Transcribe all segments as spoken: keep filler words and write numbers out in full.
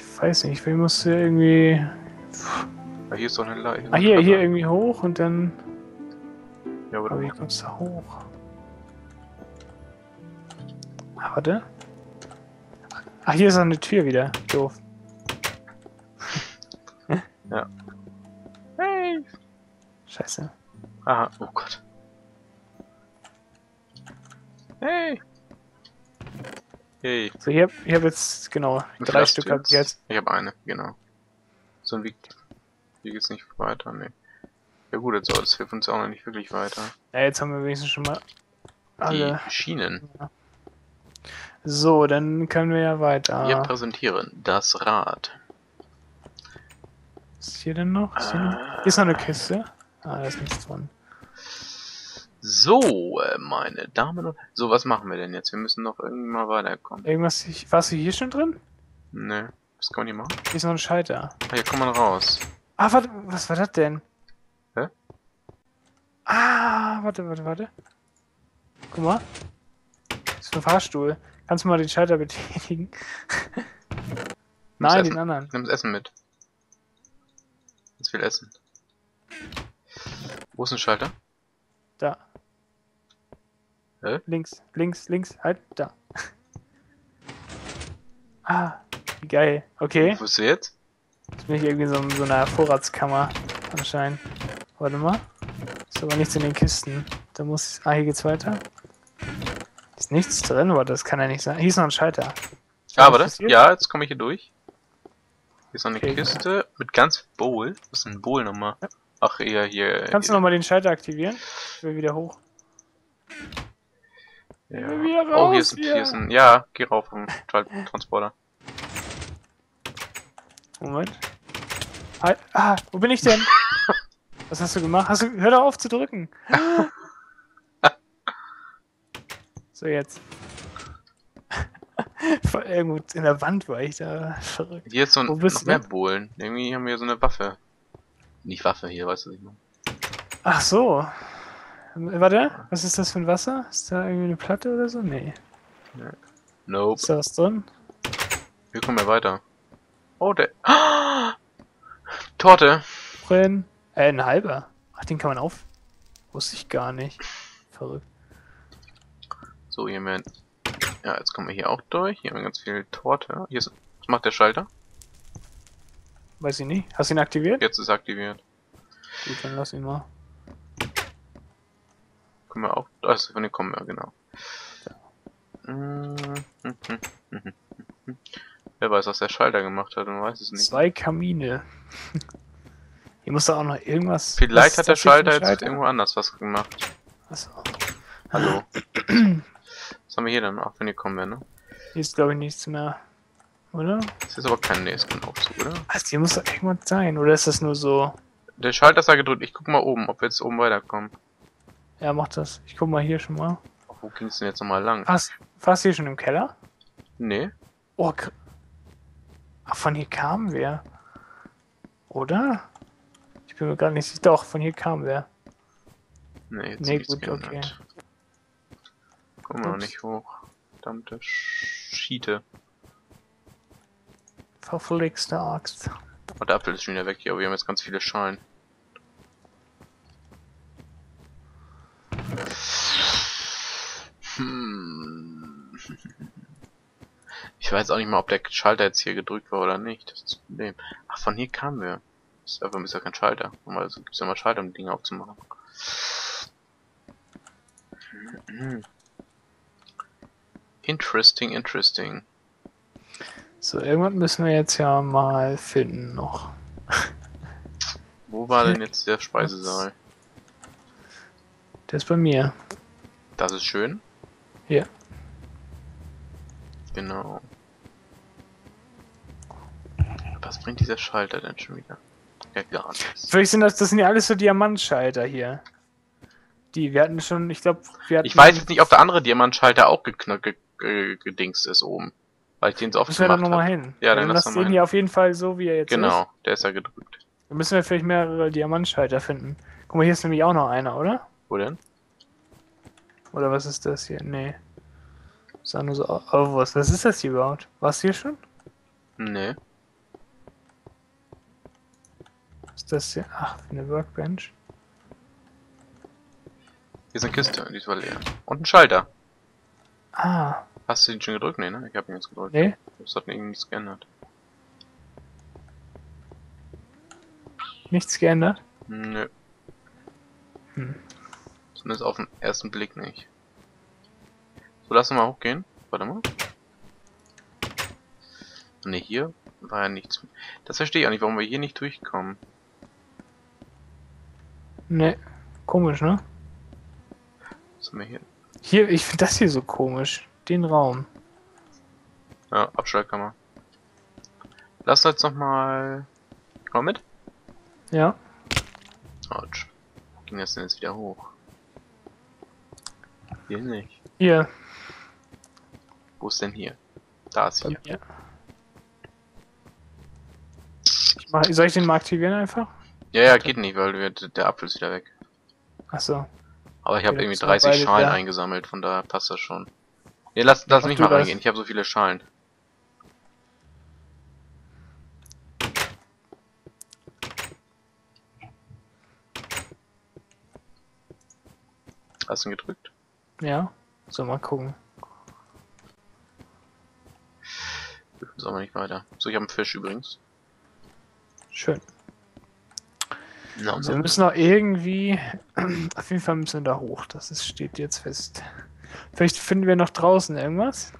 Ich weiß nicht, ich muss hier irgendwie... Ja, hier ist doch eine Leine. Ah, hier, Karte. Hier irgendwie hoch und dann... Ja, aber, aber hier kommst du hoch. Ah, warte. Ach, hier ist noch eine Tür wieder. Doof. Ja. Hey! Scheiße. Aha, oh Gott. Hey! Hey. So, ich hab, ich hab jetzt, genau, drei Stück hab ich jetzt. Ich hab eine, genau. So ein Weg. Hier geht's nicht weiter, ne. Ja gut, jetzt soll es hilft uns auch noch nicht wirklich weiter. Ja, jetzt haben wir wenigstens schon mal alle. Die Schienen. Ja. So, dann können wir ja weiter. Wir präsentieren das Rad. Was ist hier denn noch? Ist, hier ah. noch? Ist noch eine Kiste? Ah, da ist nichts dran. So, meine Damen und... So, was machen wir denn jetzt? Wir müssen noch irgendwie mal weiterkommen. Irgendwas... Warst du hier schon drin? Ne. Was kann man hier machen? Hier ist noch ein Schalter. Ah, hier kommt man raus. Ah, warte, was war das denn? Hä? Ah, warte, warte, warte. Guck mal. Das ist ein Fahrstuhl. Kannst du mal den Schalter betätigen? Nein, den anderen. Nimm das Essen mit. Jetzt will Essen. Wo ist ein Schalter? Da. Hä? Links, links, links, halt, da. Ah, wie geil. Okay. Wo bist du jetzt? Jetzt bin ich irgendwie so in so einer Vorratskammer anscheinend. Warte mal. Ist aber nichts in den Kisten. Da muss ich... Ah, hier geht's weiter. Ist nichts drin, aber das kann ja nicht sein. Hier ist noch ein Schalter. Ah, aber das? Ja, jetzt komme ich hier durch. Hier ist noch eine okay, Kiste ja. mit ganz Bowl. Was ist ein Bowl nochmal? Ja. Ach, eher hier. Kannst hier. Du nochmal den Schalter aktivieren? Ich will wieder hoch. Ja. Ich will wieder raus, oh, hier ist ein hier. Hier ist ein. Ja, geh rauf vom Transporter. Moment. Halt. Ah, wo bin ich denn? Was hast du gemacht? Hast du, hör doch auf zu drücken. So, jetzt. Voll irgendwo in der Wand war ich da verrückt. Hier ist so ein. Wo bist noch mehr Bohlen. Irgendwie haben wir so eine Waffe. Nicht Waffe hier, weißt du nicht mehr. Ach so. Warte, was ist das für ein Wasser? Ist da irgendwie eine Platte oder so? Nee. Nope. Ist da was drin? Wir kommen ja weiter. Oh, der... Ah! Torte! Brenn. Äh, ein halber. Ach, den kann man auf... Wusste ich gar nicht. Verrückt. So, hier haben wir... Ja, jetzt kommen wir hier auch durch. Hier haben wir ganz viel Torte. Hier ist... Was macht der Schalter? Weiß ich nicht. Hast du ihn aktiviert? Jetzt ist er aktiviert. Gut, dann lass ihn mal. Können wir auch... Also von den kommen wir, genau. Wer weiß, was der Schalter gemacht hat, man weiß es nicht. Zwei Kamine. Hier muss da auch noch irgendwas... Vielleicht hat der Schalter jetzt irgendwo anders was gemacht. Achso. Hallo. Was haben wir hier dann? Auch wenn die kommen wir, ne? Hier ist, glaube ich, nichts mehr. Oder? Das ist aber kein Nähsknochen, oder? Also hier muss da irgendwas sein, oder ist das nur so? Der Schalter ist da gedrückt, ich guck mal oben, ob wir jetzt oben weiterkommen. Ja, mach das. Ich guck mal hier schon mal. Ach, wo ging's denn jetzt nochmal lang? Warst du hier schon im Keller? Nee. Oh, ach, von hier kamen wir. Oder? Ich bin mir gar nicht sicher. Doch, von hier kamen wir. Nee, jetzt nee, gut, okay. Kommen wir noch nicht hoch. Verdammte Schiete. Verflixte Axt. Oh, der Apfel ist schon wieder weg hier, aber wir haben jetzt ganz viele Schalen. Hm. Ich weiß auch nicht mal, ob der Schalter jetzt hier gedrückt war oder nicht. Das ist das Problem. Ach, von hier kamen wir. Das ist einfach ist ja kein Schalter. Normalerweise gibt es ja mal Schalter, um Dinge aufzumachen. Interesting, interesting. So, irgendwann müssen wir jetzt ja mal finden noch. Wo war denn jetzt der Speisesaal? Der ist bei mir. Das ist schön? Ja. Genau. Was bringt dieser Schalter denn schon wieder? Ja, gar nichts. Vielleicht sind das, das sind ja alles so Diamantschalter hier. Die, wir hatten schon, ich glaube, wir hatten... Ich weiß jetzt nicht, ob der andere Diamantschalter auch geknackt, gedingst ist oben. Weil ich den so oft gemacht habe. Müssen wir da nochmal hin. Ja, dann lass den hier auf jeden Fall so, wie er jetzt ist. Genau, der ist ja gedrückt. Dann müssen wir vielleicht mehrere Diamantschalter finden. Guck mal, hier ist nämlich auch noch einer, oder? Wo denn? Oder was ist das hier? Nee. Ist auch nur so... Oh, was, was ist das hier überhaupt? Warst du hier schon? Nee. ist das hier? Ach, eine Workbench. Hier ist eine Kiste, die ist wohl leer. Und ein Schalter. Ah. Hast du den schon gedrückt? Nee, ne? Ich habe ihn jetzt gedrückt. Nee. Das hat irgendwie nichts geändert. Nichts geändert? Nö. Hm. Zumindest auf den ersten Blick nicht. So, lass uns mal hochgehen. Warte mal. Ne, hier war ja nichts. Das verstehe ich auch nicht, warum wir hier nicht durchkommen. Ne, komisch, ne? Was haben wir hier? Hier, ich finde das hier so komisch. Den Raum. Ja, Abstellkammer. Lass uns jetzt nochmal... Komm mit? Ja. Autsch. Wo ging das denn jetzt wieder hoch? Hier nicht. Hier. Wo ist denn hier? Da ist hier. Ja. Mach, soll ich den mal aktivieren einfach? Ja, ja, geht nicht, weil wir, der Apfel ist wieder weg. Achso. Aber ich habe irgendwie dreißig Schalen da eingesammelt, von daher passt das schon. Ne, lass, lass mich mal reingehen, ich habe so viele Schalen. Hast du ihn gedrückt? Ja. So, mal gucken. Sollen wir nicht weiter. So, ich habe einen Fisch übrigens. Schön. No, also wir müssen noch irgendwie... Auf jeden Fall müssen wir da hoch, das ist, steht jetzt fest. Vielleicht finden wir noch draußen irgendwas.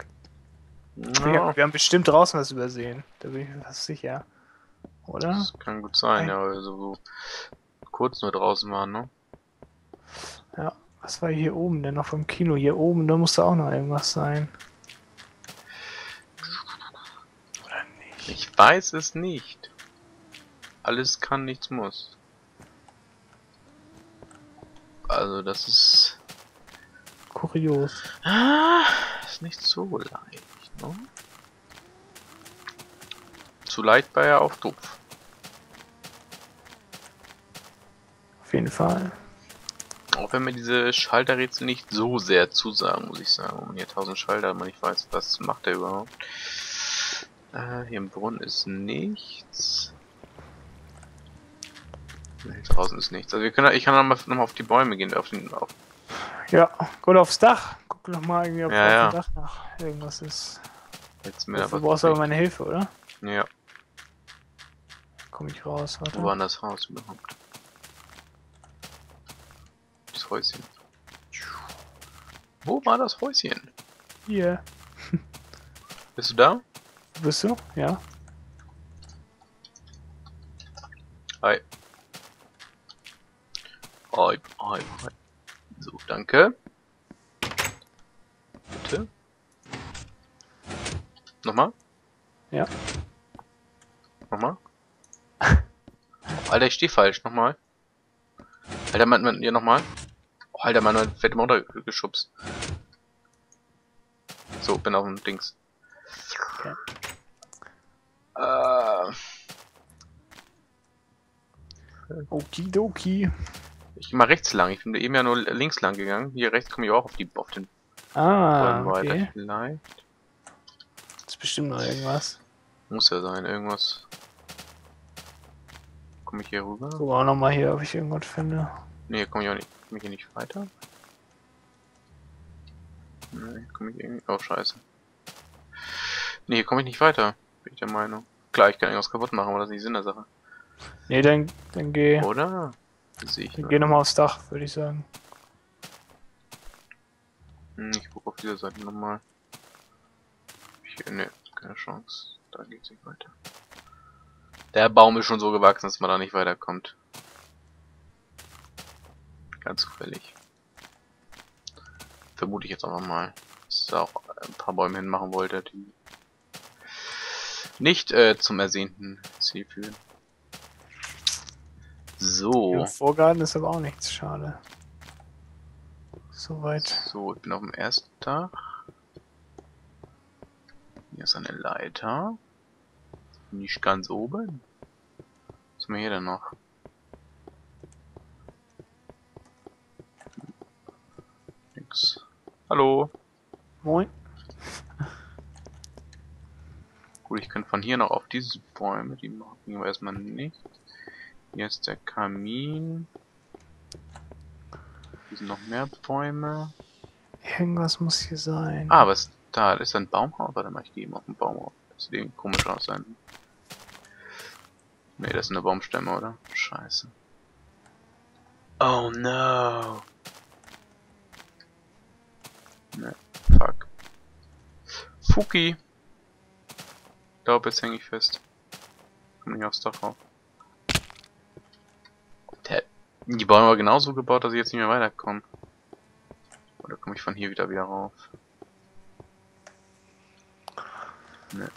No. Wir haben bestimmt draußen was übersehen, da bin ich mir fast sicher. Oder? Das kann gut sein, ja, weil wir so kurz nur draußen waren, ne? Ja, was war hier oben denn noch vom Kino? Hier oben, da musste auch noch irgendwas sein. Oder nicht? Ich weiß es nicht. Alles kann, nichts muss. Also das ist... Kurios. Ah, ist nicht so leicht, ne? Zu leicht war ja auch doof. Auf jeden Fall. Auch wenn mir diese Schalterrätsel nicht so sehr zusagen, muss ich sagen. Und hier tausend Schalter, man nicht weiß, was macht der überhaupt. Äh, hier im Brunnen ist nichts. Draußen ist nichts. Also wir können, ich kann nochmal noch mal auf die Bäume gehen. Auf den, auf ja, gut aufs Dach. Guck nochmal irgendwie, ob ja, auf ja. dem Dach nach irgendwas ist. Jetzt mehr du brauchst aber meine Hilfe, oder? Ja. Komm ich raus, warte. Wo war denn das Haus überhaupt? Das Häuschen. Wo war das Häuschen? Hier. Bist du da? Bist du? Ja. Hi. Oh, oh, oh. So, danke. Bitte. Nochmal? Ja. Nochmal? Alter, ich stehe falsch. Nochmal. Alter, man, man, hier nochmal. Oh, Alter, man, man wird immer runtergeschubst. So, bin auf dem Dings. Okay. Äh. Okidoki. Ich mache rechts lang, ich bin eben ja nur links lang gegangen. Hier rechts komme ich auch auf die auf den ah, Bäumen weiter. Okay. Vielleicht. Das ist bestimmt noch irgendwas. Muss ja sein, irgendwas. Komme ich hier rüber? Guck auch nochmal hier, ob ich irgendwas finde. Ne, komme ich auch nicht. Komme ich hier nicht weiter? Ne, komme ich irgendwie. Oh scheiße. Ne, hier komme ich nicht weiter, bin ich der Meinung. Klar, ich kann irgendwas kaputt machen, aber das ist nicht Sinn der Sache. Ne, dann, dann geh. Oder? Ich geh nochmal aufs Dach, würde ich sagen. Ich guck auf dieser Seite nochmal. Ne, keine Chance. Da geht's nicht weiter. Der Baum ist schon so gewachsen, dass man da nicht weiterkommt. Ganz zufällig. Vermute ich jetzt einfach mal. Dass da auch ein paar Bäume hinmachen wollte, die nicht äh, zum ersehnten Ziel führen. So. Im Vorgarten ist aber auch nichts, schade. Soweit. So, ich bin auf dem ersten Tag. Hier ist eine Leiter. Nicht ganz oben. Was haben wir hier denn noch? Nix. Hallo. Moin. Gut, ich kann von hier noch auf diese Bäume, die machen wir erstmal nicht. Hier ist der Kamin. Hier sind noch mehr Bäume. Irgendwas muss hier sein. Ah, was? Da ist ein Baumhaus. Warte mal, ich gehe eben auf den Baumhaus. Das sieht irgendwie komisch aus sein. Nee, das sind nur Baumstämme, oder? Scheiße. Oh no! Ne, fuck. Fuki! Ich glaube, jetzt hänge ich fest. Komm nicht aufs Dach rauf. Die Bäume war genauso gebaut, dass ich jetzt nicht mehr weiterkomme. Oder komme ich von hier wieder wieder rauf? Ne.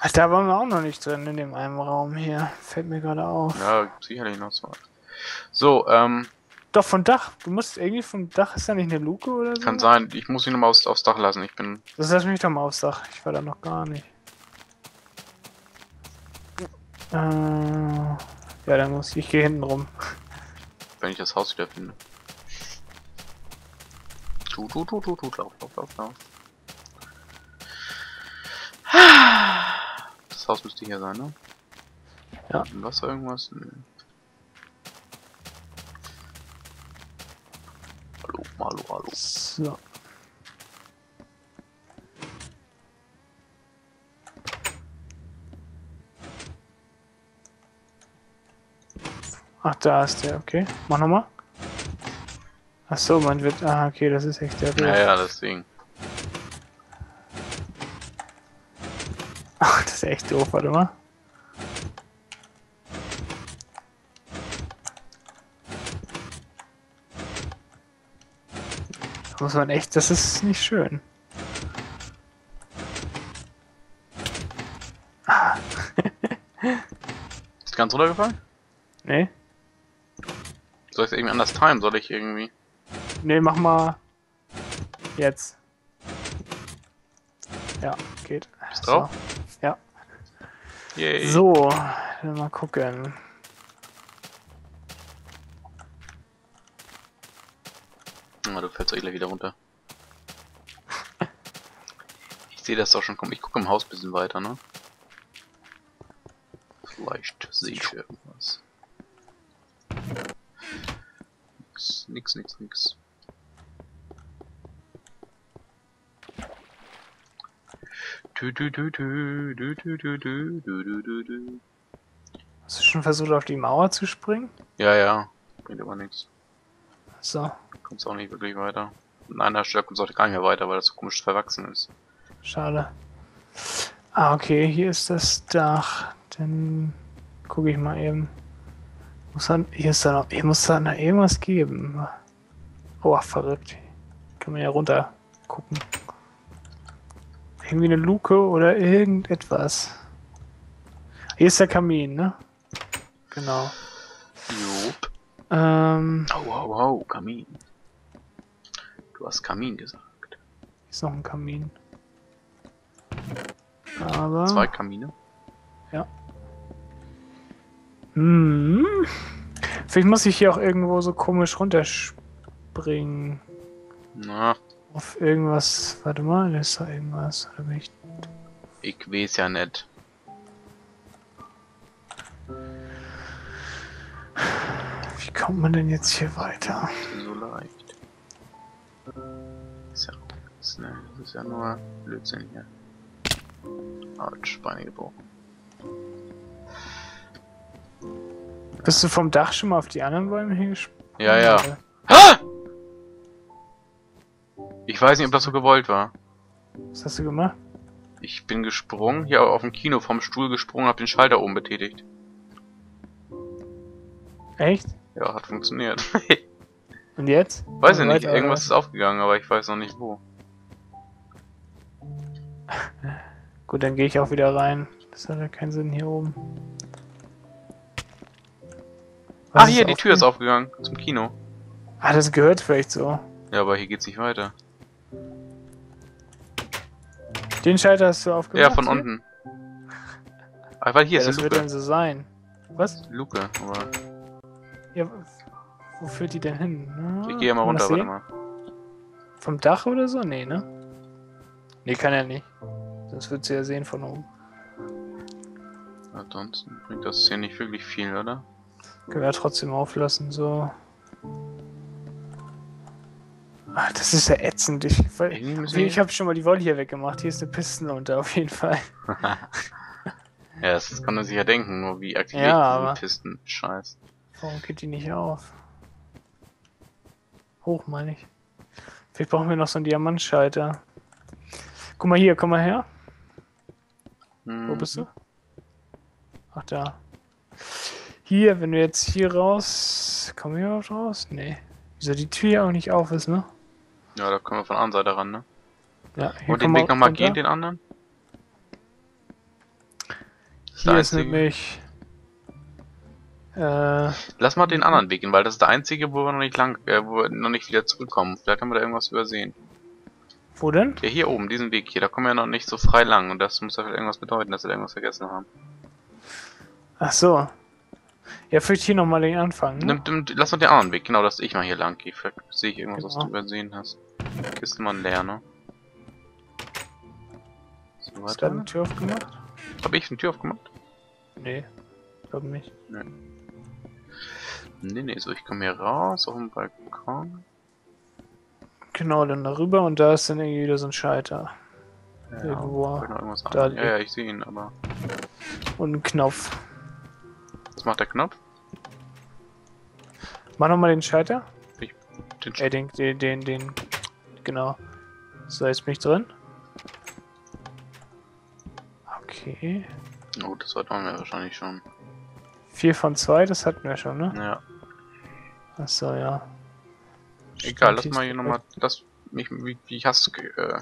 Ach, da waren wir auch noch nicht drin in dem einen Raum hier. Fällt mir gerade auf. Ja, sicherlich noch so. So, ähm. Doch, vom Dach. Du musst irgendwie vom Dach. Ist da nicht eine Luke oder so? Kann sein. Ich muss ihn nochmal aufs, aufs Dach lassen. Ich bin. Das lass mich doch mal aufs Dach. Ich war da noch gar nicht. Äh. Ja, dann muss ich. Ich gehe hinten rum. Wenn ich das Haus wieder finde. Tu, tu, tu, tu, tu. Lauf, lauf, lauf, lauf. Das Haus müsste hier sein, ne? Ja. Was irgendwas? Nee. Hallo, hallo, hallo. So. Ach, da ist der, okay. Mach nochmal. Ach so, man wird. Ah, okay, das ist echt der. Ja, Bild. Ja, das Ding. Ach, das ist echt doof, warte mal. Da muss man echt, das ist nicht schön. Ah. Ist ganz runtergefallen? Nee. Soll ich es irgendwie anders timen? Soll ich irgendwie? Nee, mach mal. Jetzt. Ja, geht. Bist drauf? So. Ja. Yay. So, dann mal gucken. Oh, du fällst doch gleich wieder runter. Ich sehe das doch schon kommen. Ich gucke im Haus ein bisschen weiter, ne? Vielleicht sehe ich irgendwas. Nix, nix, nix. Du, du, du, du, du, du, du, du, du, du, du. Hast du schon versucht, auf die Mauer zu springen? Ja, ja. Bringt aber nichts. So. Kommst auch nicht wirklich weiter. An einer Stelle kommst auch gar nicht mehr weiter, weil das so komisch verwachsen ist. Schade. Ah, okay, hier ist das Dach. Dann gucke ich mal eben. Muss dann, hier, ist da noch, hier muss da noch irgendwas geben. Oh, verrückt. Kann man ja runter gucken. Irgendwie eine Luke oder irgendetwas. Hier ist der Kamin, ne? Genau. Jupp. Ähm. Oh, oh, oh, Kamin. Du hast Kamin gesagt. Hier ist noch ein Kamin. Aber. Zwei Kamine? Ja. Hm. Vielleicht muss ich hier auch irgendwo so komisch runterspringen. Na. Auf irgendwas. Warte mal, da ist da irgendwas. Oder bin ich. Ich weiß ja nicht. Wie kommt man denn jetzt hier weiter? So leicht. Ist ja auch nichts, ne? Das ist ja nur Blödsinn hier. Autsch, Beine gebrochen. Bist du vom Dach schon mal auf die anderen Bäume hingesprungen? Ja, ja. Ah! Ich weiß nicht, ob das so gewollt war. Was hast du gemacht? Ich bin gesprungen, hier auf dem Kino, vom Stuhl gesprungen, hab den Schalter oben betätigt. Echt? Ja, hat funktioniert. Und jetzt? Weiß ich nicht, irgendwas ist aufgegangen, aber ich weiß noch nicht wo. Gut, dann gehe ich auch wieder rein. Das hat ja keinen Sinn hier oben. Was ah, hier, die Tür ist aufgegangen, zum Kino. Ah, das gehört vielleicht so. Ja, aber hier geht's nicht weiter. Den Schalter hast du aufgemacht? Ja, von hier? Unten. Ah, weil hier ja, ist eine Luke. Das wird dann so sein. Was? Luke, aber... Ja, wo führt die denn hin? Na, ich gehe mal runter, warte mal. Vom Dach oder so? Nee, ne? Nee, kann er nicht. Sonst wird sie ja sehen von oben. Ansonsten bringt das hier nicht wirklich viel, oder? Können wir trotzdem auflassen, so. Ach, das ist ja ätzend. Ich, ich, ich habe schon mal die Wolle hier weggemacht. Hier ist eine Piste unter, auf jeden Fall. Ja, das kann man sich ja denken, nur wie aktiviert ja, diese Pisten? Scheiß. Warum geht die nicht auf? Hoch, meine ich. Vielleicht brauchen wir noch so einen Diamantschalter. Guck mal hier, komm mal her. Hm. Wo bist du? Ach, da. Hier, wenn wir jetzt hier raus... Kommen wir überhaupt raus? Nee. Wieso die Tür auch nicht auf ist, ne? Ja, da können wir von der anderen Seite ran, ne? Ja, hier. Und den Weg nochmal gehen, den anderen? Hier ist nämlich... Äh, Lass mal den anderen Weg gehen, weil das ist der einzige, wo wir noch nicht lang, äh, wo wir noch nicht wieder zurückkommen. Vielleicht haben wir da irgendwas übersehen. Wo denn? Ja, hier oben, diesen Weg hier. Da kommen wir noch nicht so frei lang und das muss ja vielleicht irgendwas bedeuten, dass wir da irgendwas vergessen haben. Ach so. Ja, vielleicht hier nochmal den Anfang, ne? Nimm, nimm, lass mal den anderen Weg, genau, dass ich mal hier lang gehe. Vielleicht sehe ich irgendwas, genau, was du übersehen hast. Kiste mal leer, ne? So, hast du eine Tür aufgemacht? Hab ich eine Tür aufgemacht? Nee, glaub nicht. Nee. Nee, nee, so ich komme hier raus, auf dem Balkon. Genau, dann darüber und da ist dann irgendwie wieder so ein Schalter. Ja, irgendwo. Irgendwas da ja, ja, ich sehe ihn, aber... Und ein Knopf. Was macht der Knopf? Mach nochmal den Schalter. Ich, den, Sch äh, den, den, den, den, genau. So, jetzt bin ich drin. Okay. Oh, das hatten wir wahrscheinlich schon. vier von zwei, das hatten wir schon, ne? Ja. Achso, ja. Egal, lass mal hier nochmal, das, mich, wie, wie hast du, äh...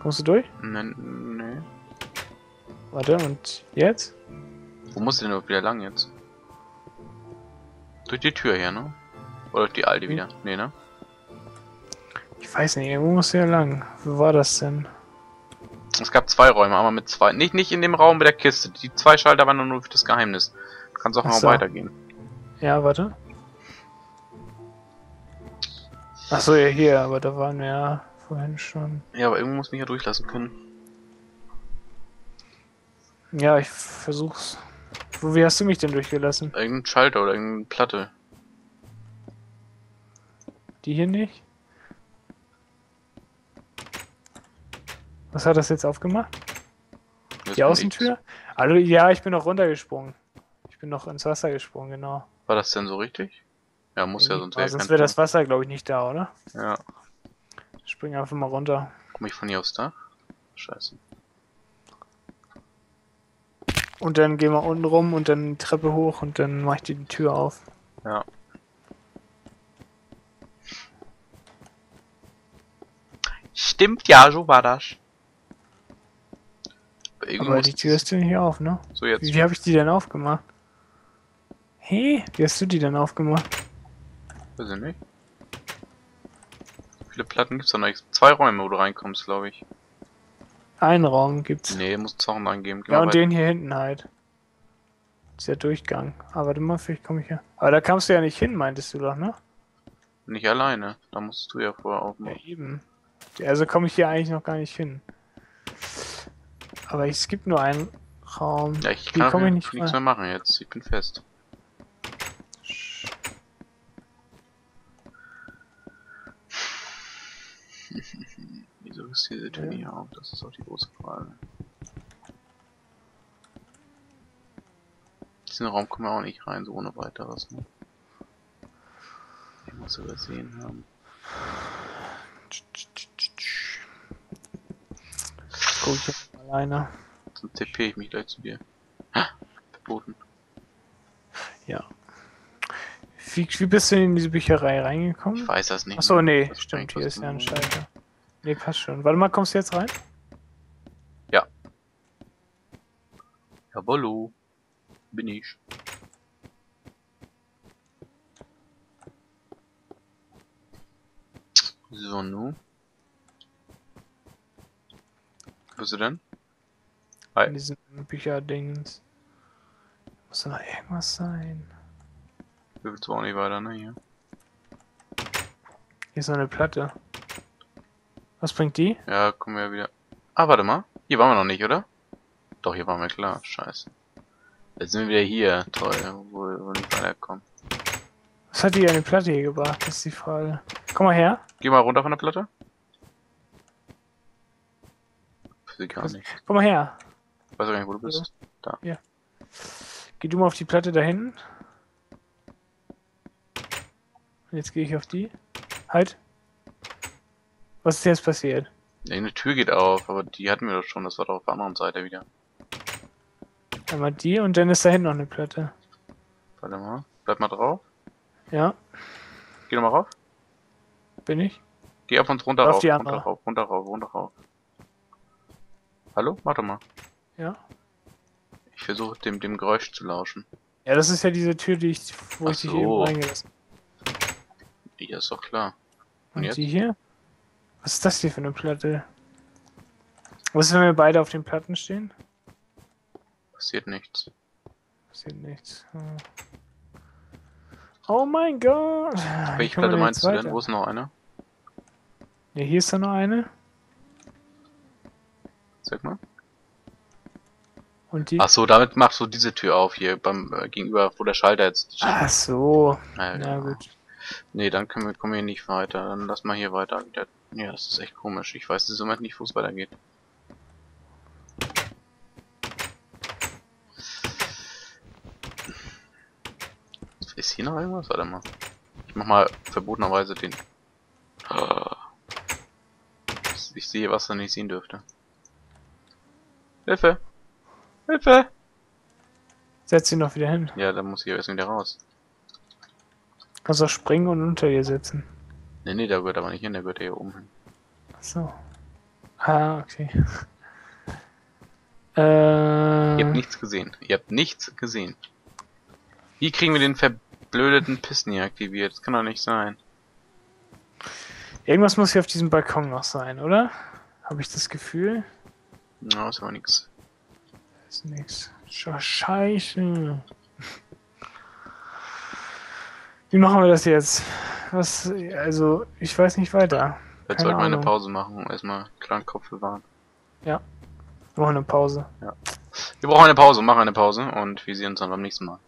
Kommst du durch? Nein, nee. Warte, und jetzt? Wo musst du denn wieder lang jetzt? Durch die Tür hier, ne? Oder durch die alte wieder? Hm. Nee, ne? Ich weiß nicht, irgendwo musst du ja lang. Wo war das denn? Es gab zwei Räume, aber mit zwei... Nicht, nicht in dem Raum mit der Kiste. Die zwei Schalter waren nur für das Geheimnis. Du kannst auch mal weitergehen. Ja, warte. Achso, ja, hier, aber da waren wir ja vorhin schon. Ja, aber irgendwo muss mich ja durchlassen können. Ja, ich versuch's. Wo, wie hast du mich denn durchgelassen? Irgendein Schalter oder irgendeine Platte. Die hier nicht? Was hat das jetzt aufgemacht? Das die Außentür? Also, ja, ich bin noch runtergesprungen. Ich bin noch ins Wasser gesprungen, genau. War das denn so richtig? Ja, muss ja, ja sonst... Sonst wäre das Wasser, glaube ich, nicht da, oder? Ja. Ich spring einfach mal runter. Komm ich von hier aus da? Scheiße. Und dann gehen wir unten rum und dann die Treppe hoch und dann mach ich die Tür auf. Ja. Stimmt, ja, so war das. Irgendwo aber die Tür ist denn hier auf, ne? So jetzt. Wie, wie habe ich die denn aufgemacht? Hey, wie hast du die denn aufgemacht? Weiß ich nicht. Wie viele Platten gibt's da noch? Zwei Räume, wo du reinkommst, glaube ich. Einen Raum gibt's. Nee, muss zwei Raum eingeben. Ja, und weiter. Den hier hinten halt. Das ist der Durchgang. Aber warte mal, vielleicht komme ich ja. Aber da kamst du ja nicht hin, meintest du doch, ne? Nicht alleine. Da musstest du ja vorher aufmachen. Ja, eben. Also komme ich hier eigentlich noch gar nicht hin. Aber es gibt nur einen Raum. Ja, ich kann auch nichts mehr machen jetzt. Ich bin fest. Wieso ist diese Tür hier auf? Das ist auch die große Frage. Diesen Raum kommen wir auch nicht rein, so ohne weiteres. Ne? Ich muss übersehen haben. Guck ich jetzt mal alleine. Sonst T P ich mich gleich zu dir. Verboten. Ja. Wie, wie bist du in diese Bücherei reingekommen? Ich weiß das nicht. Achso, nee, das stimmt, hier ist ja ein Schalter. Nee, passt schon. Warte mal, kommst du jetzt rein? Ja. Jawollo. Bin ich. So, nu. Wo bist du denn? Hi. In diesem Bücherdingens. Muss da noch irgendwas sein. Wir willst du auch nicht weiter, ne? Hier. Hier ist noch eine Platte. Was bringt die? Ja, kommen wir wieder. Ah, warte mal. Hier waren wir noch nicht, oder? Doch, hier waren wir klar. Scheiße. Jetzt sind wir wieder hier. Toll, wo wir nicht weiterkommen. Was hat die an die Platte hier gebracht, ist die Frage. Komm mal her. Geh mal runter von der Platte. Ich kann nicht. Komm mal her. Ich weiß auch gar nicht, wo du bist. Da. Ja. Geh du mal auf die Platte da hinten. Jetzt gehe ich auf die. Halt. Was ist jetzt passiert? Eine Tür geht auf, aber die hatten wir doch schon. Das war doch auf der anderen Seite wieder. Einmal die und dann ist da hinten noch eine Platte. Warte mal. Bleib mal drauf. Ja. Geh nochmal rauf. Bin ich? Geh ab und runter rauf. Auf die andere. Runter rauf, runter rauf, runter rauf. Hallo? Mach doch mal. Ja. Ich versuche dem, dem Geräusch zu lauschen. Ja, das ist ja diese Tür, die ich, wo Ach ich dich so. eben reingelassen habe. Die ist doch klar. Und, und jetzt? Die hier? Was ist das hier für eine Platte? Was ist, wenn wir beide auf den Platten stehen? Passiert nichts. Passiert nichts. Oh mein Gott! Welche Platte meinst du denn? Wo ist noch eine? Ja, hier ist da noch eine. Sag mal. Und die? Ach so, damit machst du diese Tür auf hier beim äh, gegenüber, wo der Schalter jetzt steht. Ach so. Na, ja, gut. Nee, dann können wir, kommen wir hier nicht weiter. Dann lass mal hier weiter. Ja, das ist echt komisch. Ich weiß im Moment nicht, wo es weitergeht. Ist hier noch irgendwas? Warte mal. Ich mach mal verbotenerweise den... Ich sehe, was er nicht sehen dürfte. Hilfe! Hilfe! Setz ihn noch wieder hin. Ja, dann muss ich erst wieder raus. Kannst auch springen und unter dir setzen. Ne, ne, der gehört aber nicht hin, der gehört hier oben hin. Achso. Ah, okay. äh... Ihr habt nichts gesehen. Ihr habt nichts gesehen. Wie kriegen wir den verblödeten Pissen hier aktiviert? Das kann doch nicht sein. Irgendwas muss hier auf diesem Balkon noch sein, oder? Habe ich das Gefühl? Na, no, ist aber nix. Ist nix. Scheiße. Wie machen wir das jetzt? Was, also, ich weiß nicht weiter. Jetzt sollten wir eine Pause machen, um erstmal klaren Kopf bewahren. Ja. Wir brauchen eine Pause. Ja. Wir brauchen eine Pause, machen eine Pause und wir sehen uns dann beim nächsten Mal.